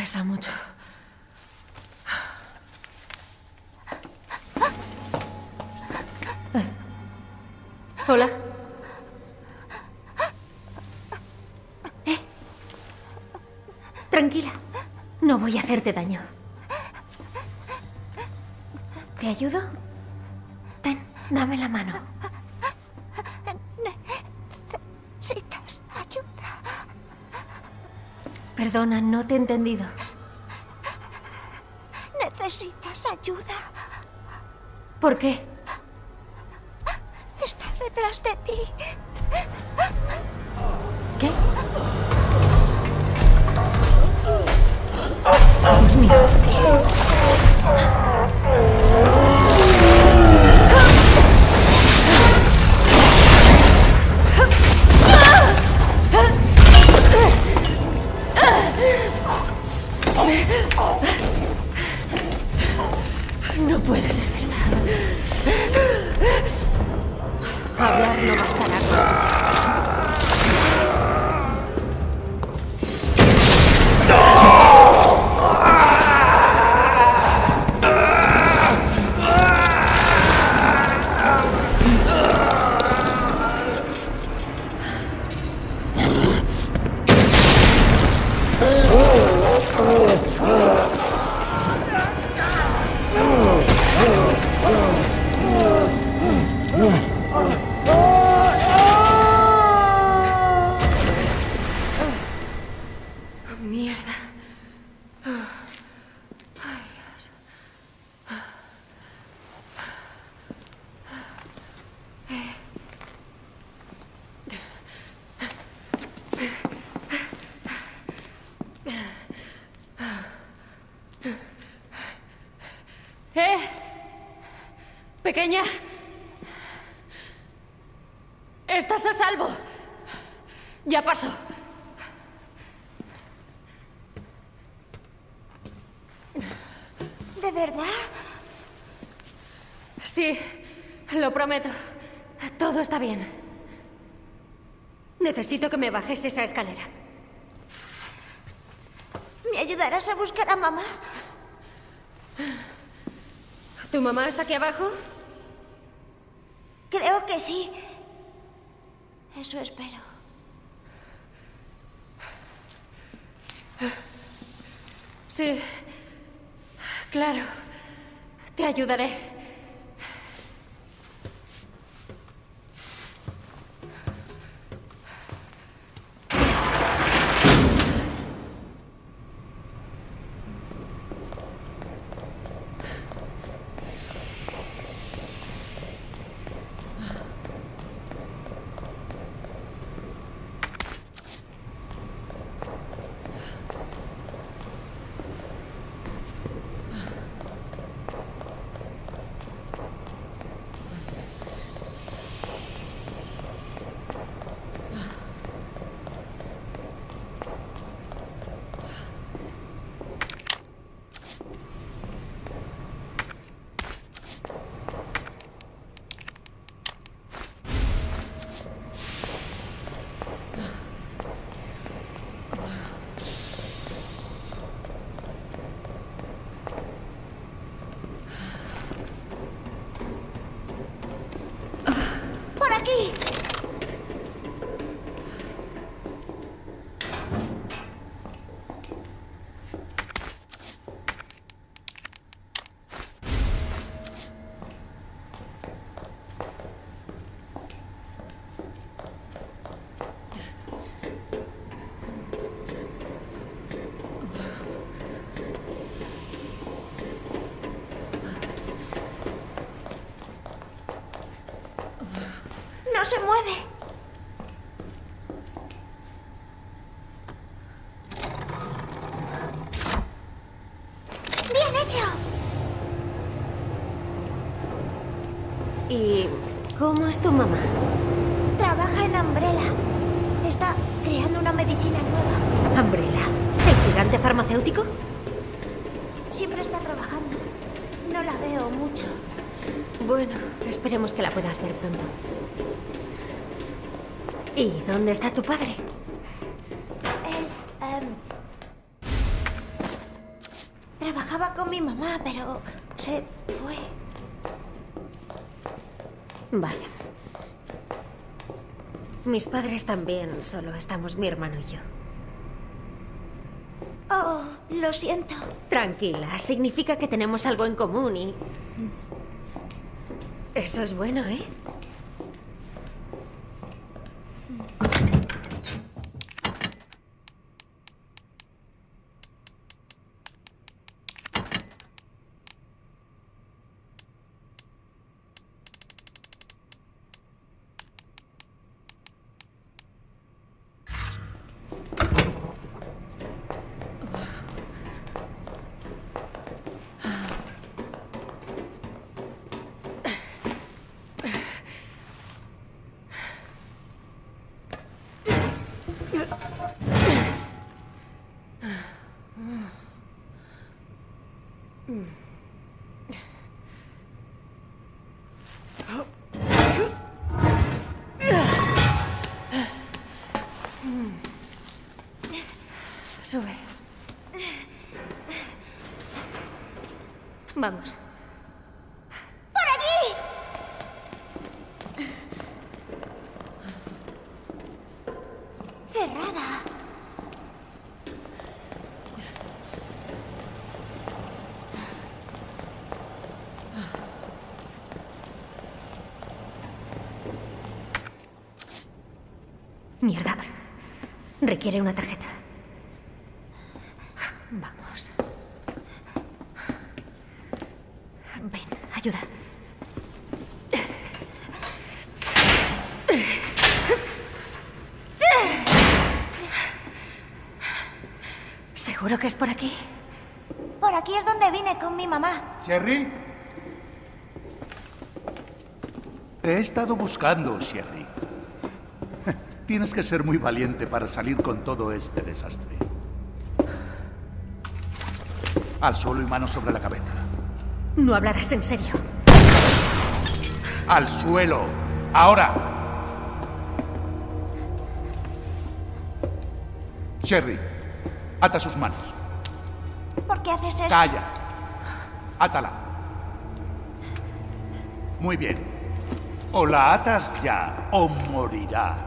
Pesa mucho. Hola. Tranquila. No voy a hacerte daño. ¿Te ayudo? Ten, dame la mano. Necesitas ayuda. Perdona, no te he entendido. Necesitas ayuda. ¿Por qué? Está detrás de ti. ¿Qué? Dios mío. No puede ser verdad. Hablar no bastará con esto. Pequeña, estás a salvo. Ya paso. ¿De verdad? Sí, lo prometo. Todo está bien. Necesito que me bajes esa escalera. ¿Me ayudarás a buscar a mamá? ¿Tu mamá está aquí abajo? Creo que sí. Eso espero. Sí. Claro. Te ayudaré. ¡No se mueve! ¡Bien hecho! ¿Y cómo es tu mamá? Trabaja en Umbrella. Está creando una medicina nueva. ¿Umbrella? ¿El gigante farmacéutico? Siempre está trabajando. No la veo mucho. Bueno, esperemos que la puedas ver pronto. ¿Y dónde está tu padre? Trabajaba con mi mamá, pero se fue. Vale. Mis padres también, solo estamos mi hermano y yo. Oh, lo siento. Tranquila, significa que tenemos algo en común y... Eso es bueno, ¿eh? Sube. Vamos. ¡Por allí! Cerrada. Mierda. Requiere una tarjeta. Vamos. Ven, ayuda. ¿Seguro que es por aquí? Por aquí es donde vine con mi mamá. ¿Sherry? Te he estado buscando, Sherry. Tienes que ser muy valiente para salir con todo este desastre. Al suelo y manos sobre la cabeza. No hablarás en serio. Al suelo. Ahora. Sherry, ata sus manos. ¿Por qué haces eso? Calla. Átala. Muy bien. O la atas ya o morirá.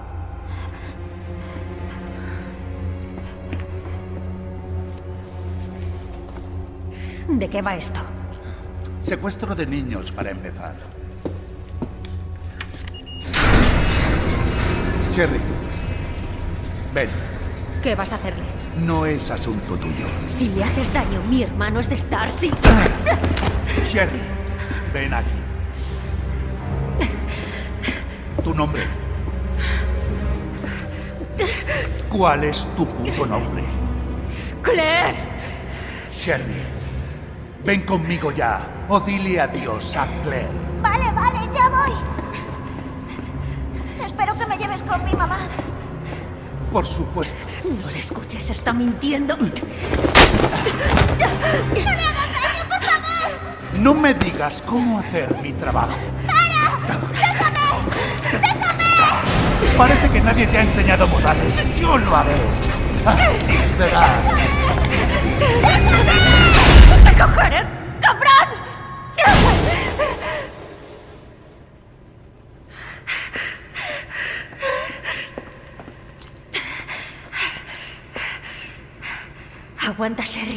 ¿De qué va esto? Secuestro de niños, para empezar. Sherry, ven. ¿Qué vas a hacerle? No es asunto tuyo. Si le haces daño, mi hermano es de Starsy. Sherry, ven aquí. ¿Tu nombre? ¿Cuál es tu puto nombre? Claire. Sherry. Ven conmigo ya, o dile adiós a Claire. Vale, vale, ya voy. Espero que me lleves con mi mamá. Por supuesto. No le escuches, está mintiendo. ¡No me hagas daño, por favor! No me digas cómo hacer mi trabajo. ¡Para! ¡Déjame! ¡Déjame! Parece que nadie te ha enseñado modales. Yo lo haré. Así verás. ¡Déjame! ¡Te cogeré, cabrón! Aguanta, Sherry.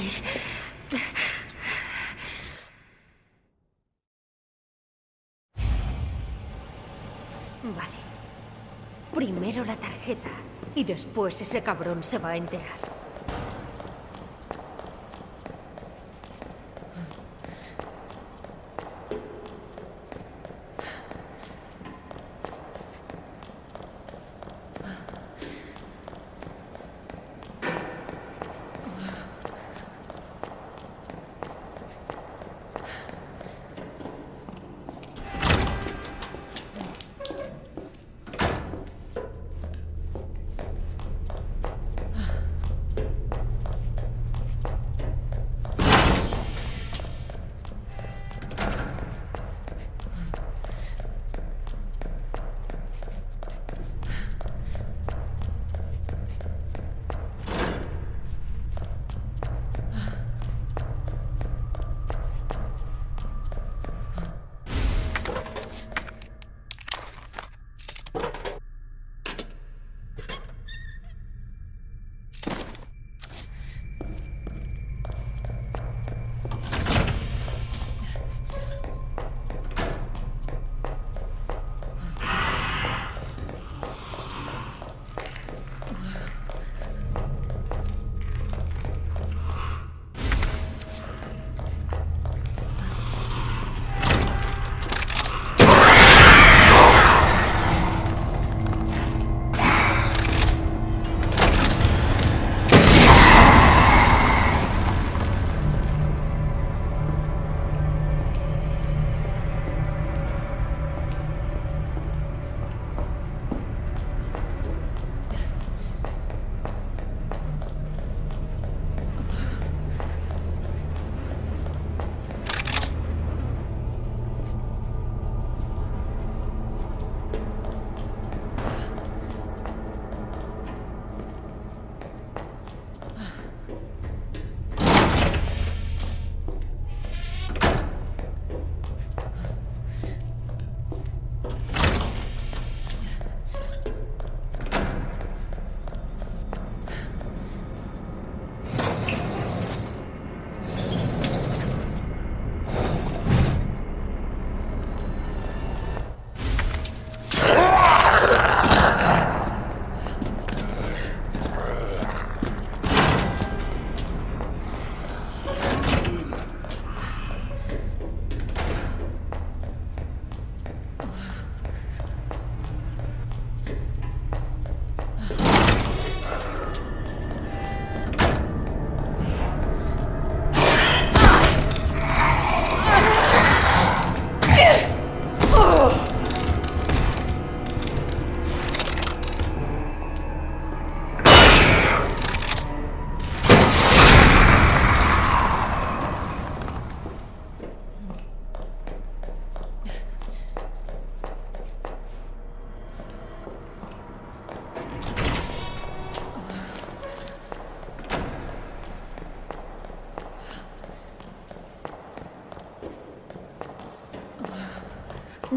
Vale. Primero la tarjeta y después ese cabrón se va a enterar.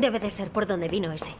Debe de ser por donde vino ese.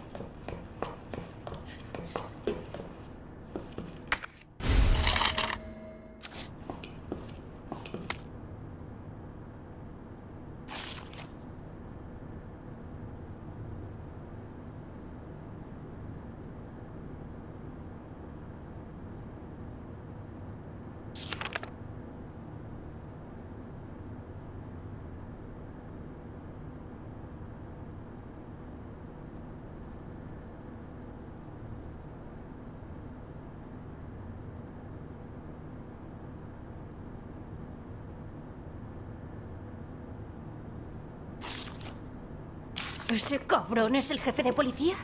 ¿Ese cabrón es el jefe de policía?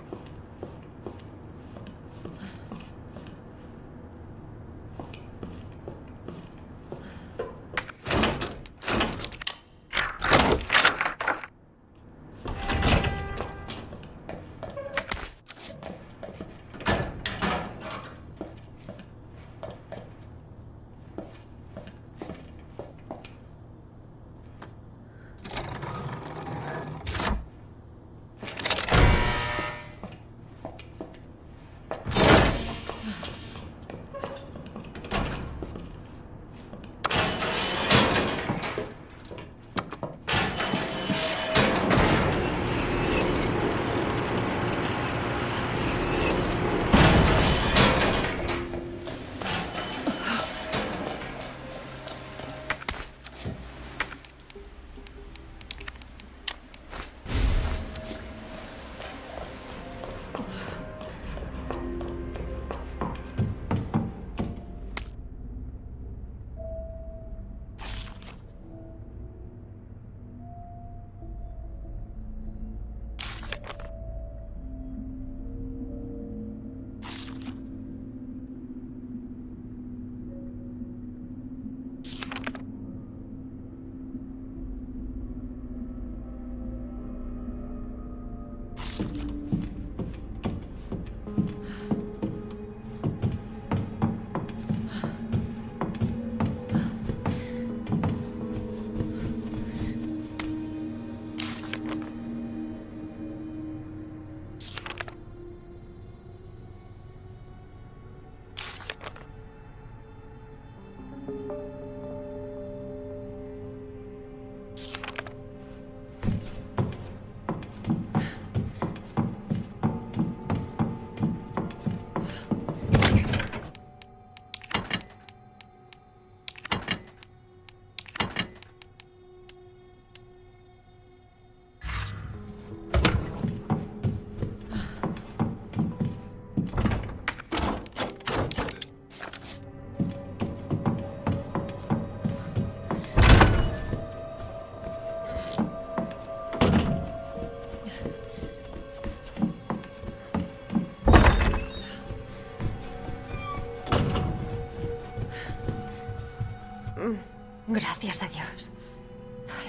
Gracias a Dios.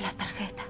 La tarjeta.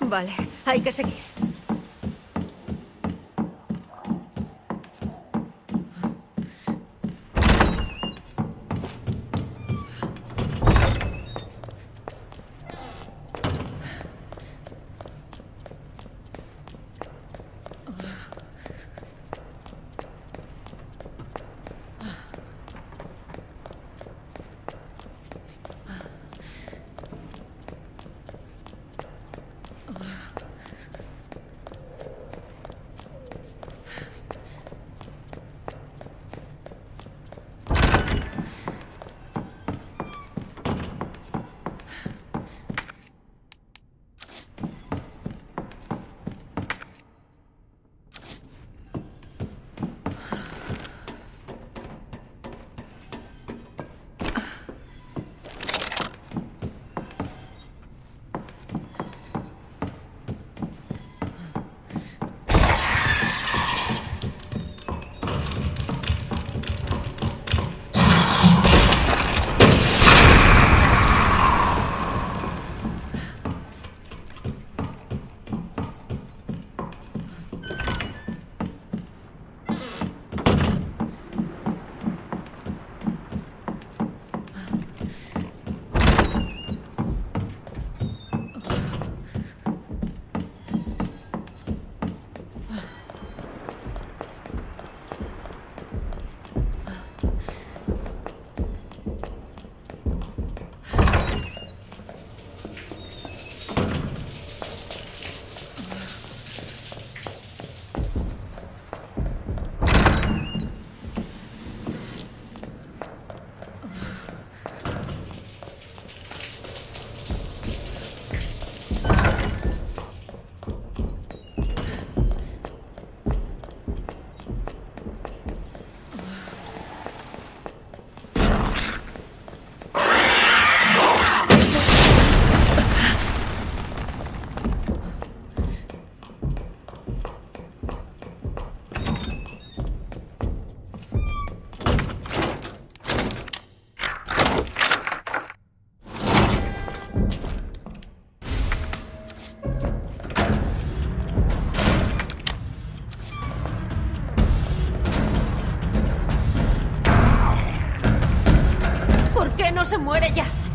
Vale, hay que seguir. ¡No se muere ya!